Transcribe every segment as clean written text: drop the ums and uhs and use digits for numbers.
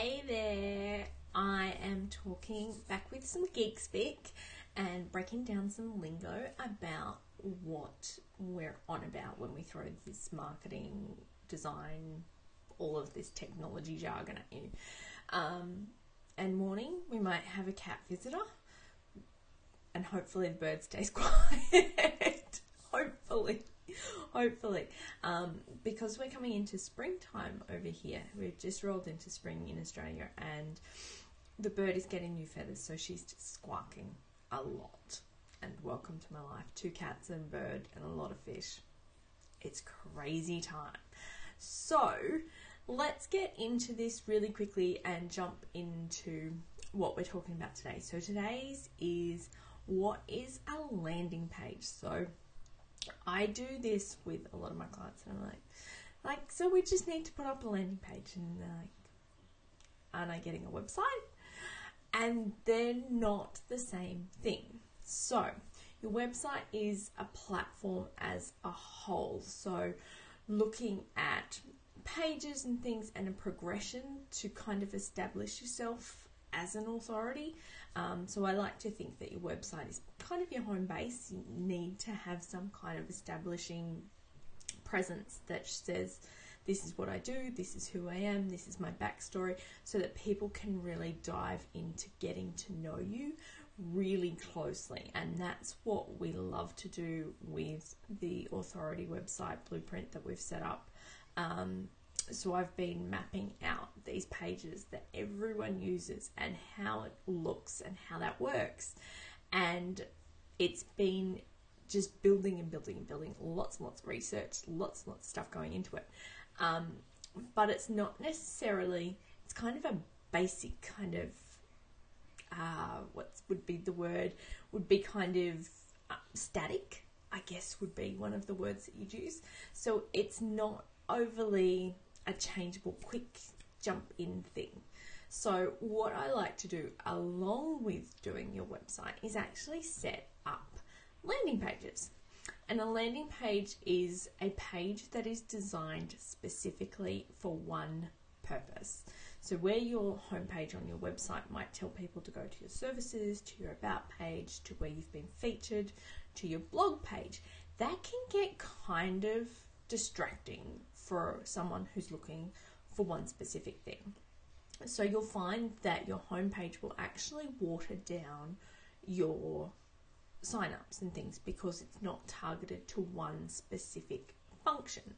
Hey there, I am talking back with some geek speak and breaking down some lingo about what we're on about when we throw this marketing, design, all of this technology jargon at you. And warning, we might have a cat visitor and hopefully the bird stays quiet. Hopefully, because we're coming into springtime over here. We've just rolled into spring in Australia and the bird is getting new feathers, so she's just squawking a lot. And welcome to my life, two cats and a bird and a lot of fish. It's crazy time. So let's get into this really quickly and jump into what we're talking about today. So today's is, what is a landing page? So I do this with a lot of my clients, and I'm like, so we just need to put up a landing page, and they're like, aren't I getting a website? And they're not the same thing. So your website is a platform as a whole. So looking at pages and things and a progression to kind of establish yourself as an authority. So I like to think that your website is kind of your home base. You need to have some kind of establishing presence that says, this is what I do, this is who I am, this is my backstory, so that people can really dive into getting to know you really closely. And that's what we love to do with the authority website blueprint that we've set up. So I've been mapping out these pages that everyone uses and how it looks and how that works. And it's been just building and building and building, lots and lots of research, lots and lots of stuff going into it. But it's not necessarily, it's kind of a basic kind of, static, I guess would be one of the words that you'd use. So it's not overly a changeable, quick jump in thing. So what I like to do along with doing your website is actually set up landing pages. And a landing page is a page that is designed specifically for one purpose. So where your homepage on your website might tell people to go to your services, to your about page, to where you've been featured, to your blog page, that can get kind of distracting for someone who's looking for one specific thing. So you'll find that your homepage will actually water down your signups and things because it's not targeted to one specific function.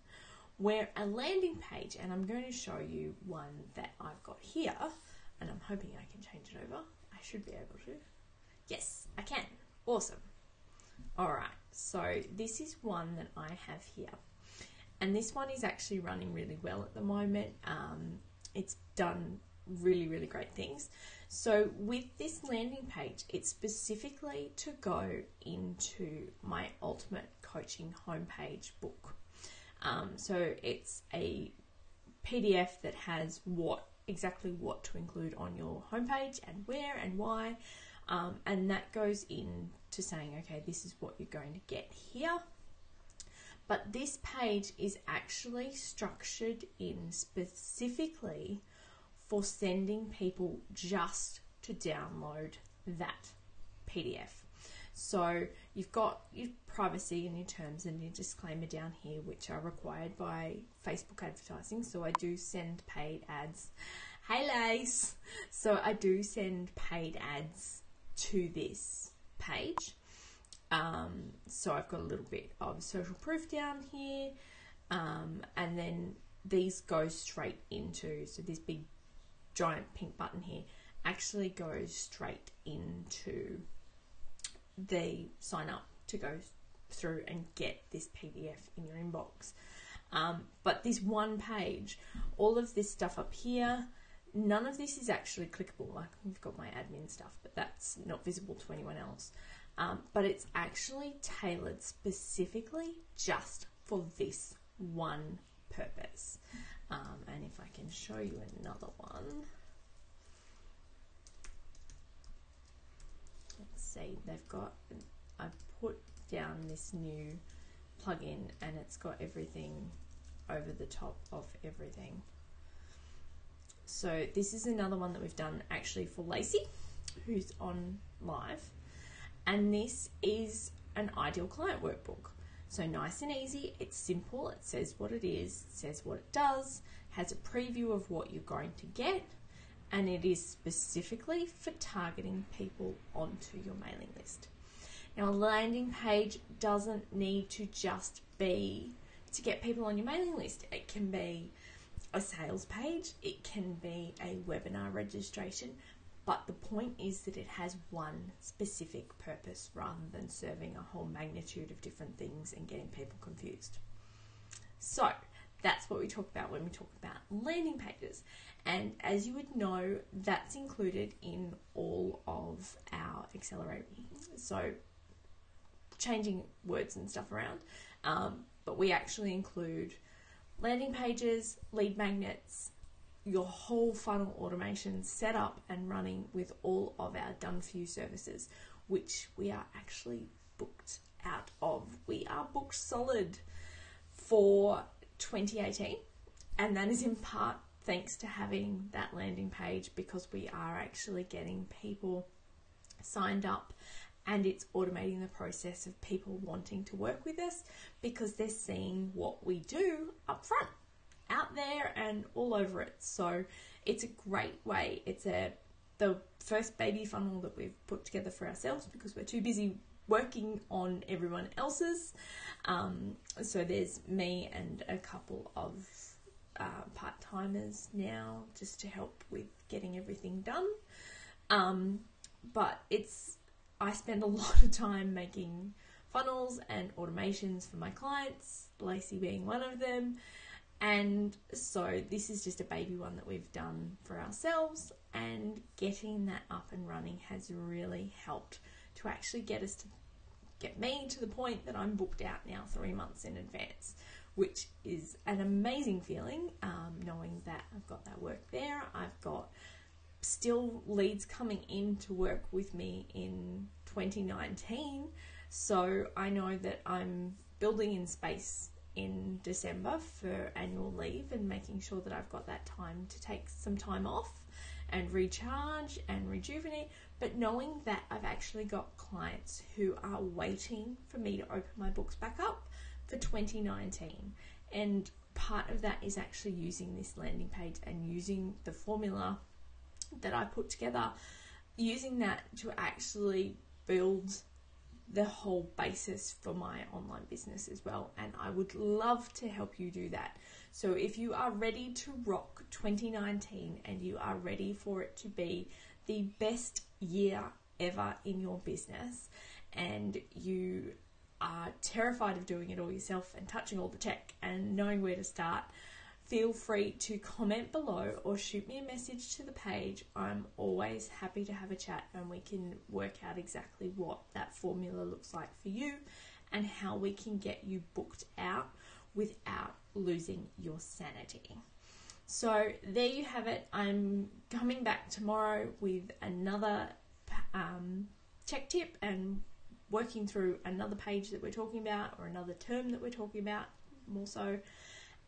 Where a landing page, and I'm going to show you one that I've got here, and I'm hoping I can change it over. I should be able to. Yes, I can. Awesome. All right, so this is one that I have here. And this one is actually running really well at the moment. It's done really, really great things. So with this landing page, it's specifically to go into my Ultimate Coaching Homepage book. So it's a PDF that has exactly what to include on your homepage and where and why. And that goes into saying, okay, this is what you're going to get here. But this page is actually structured in specifically for sending people just to download that PDF. So you've got your privacy and your terms and your disclaimer down here, which are required by Facebook advertising. So I do send paid ads. Hey Lace! So I do send paid ads to this page. So I've got a little bit of social proof down here, and then these go straight into, so this big giant pink button here actually goes straight into the sign up to go through and get this PDF in your inbox. But this one page, all of this stuff up here, none of this is actually clickable. Like, I've got my admin stuff, but that's not visible to anyone else. But it's actually tailored specifically just for this one purpose. And if I can show you another one. Let's see, I put down this new plugin and it's got everything over the top of everything. So this is another one that we've done actually for Lacey, who's on live. And this is an ideal client workbook. So nice and easy, it's simple, it says what it is, it says what it does, has a preview of what you're going to get, and it is specifically for targeting people onto your mailing list. Now, a landing page doesn't need to just be to get people on your mailing list. It can be a sales page, it can be a webinar registration, but the point is that it has one specific purpose rather than serving a whole magnitude of different things and getting people confused. So that's what we talk about when we talk about landing pages. And as you would know, that's included in all of our accelerator. So changing words and stuff around, but we actually include landing pages, lead magnets, your whole funnel automation set up and running with all of our done for you services, which we are actually booked out of. We are booked solid for 2018, and that is in part thanks to having that landing page, because we are actually getting people signed up and it's automating the process of people wanting to work with us because they're seeing what we do up front, out there and all over it. So it's a great way. It's the first baby funnel that we've put together for ourselves because we're too busy working on everyone else's. So there's me and a couple of part-timers now just to help with getting everything done. But I spend a lot of time making funnels and automations for my clients, Lacey being one of them. And so this is just a baby one that we've done for ourselves, and getting that up and running has really helped to actually get me to the point that I'm booked out now 3 months in advance, which is an amazing feeling, knowing that I've got that work there. I've got still leads coming in to work with me in 2019. So I know that I'm building in space in December for annual leave and making sure that I've got that time to take some time off and recharge and rejuvenate, but knowing that I've actually got clients who are waiting for me to open my books back up for 2019. And part of that is actually using this landing page and using the formula that I put together, using that to actually build the whole basis for my online business as well. And I would love to help you do that. So if you are ready to rock 2019 and you are ready for it to be the best year ever in your business, and you are terrified of doing it all yourself and touching all the tech and knowing where to start, feel free to comment below or shoot me a message to the page. I'm always happy to have a chat, and we can work out exactly what that formula looks like for you and how we can get you booked out without losing your sanity. So there you have it. I'm coming back tomorrow with another check tip and working through another page that we're talking about, or another term that we're talking about more so.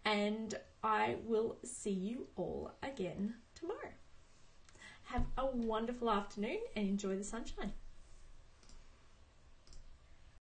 And I will see you all again tomorrow. Have a wonderful afternoon and enjoy the sunshine.